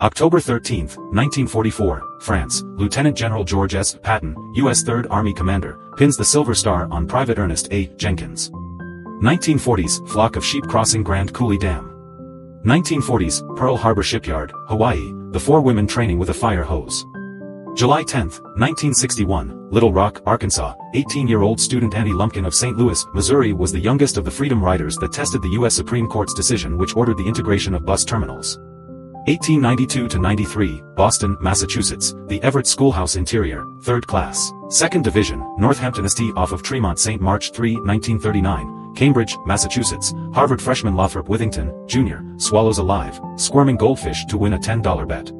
October 13, 1944, France, Lieutenant General George S. Patton, U.S. 3rd Army Commander, pins the Silver Star on Private Ernest A. Jenkins. 1940s, flock of sheep crossing Grand Coulee Dam. 1940s, Pearl Harbor Shipyard, Hawaii, the four women training with a fire hose. July 10, 1961, Little Rock, Arkansas, 18-year-old student Annie Lumpkin of St. Louis, Missouri was the youngest of the Freedom Riders that tested the U.S. Supreme Court's decision which ordered the integration of bus terminals. 1892-93, Boston, Massachusetts, the Everett Schoolhouse Interior, 3rd Class, 2nd Division, Northampton St. off of Tremont St. March 3, 1939, Cambridge, Massachusetts, Harvard freshman Lothrop Withington, Jr., swallows alive, squirming goldfish to win a $10 bet.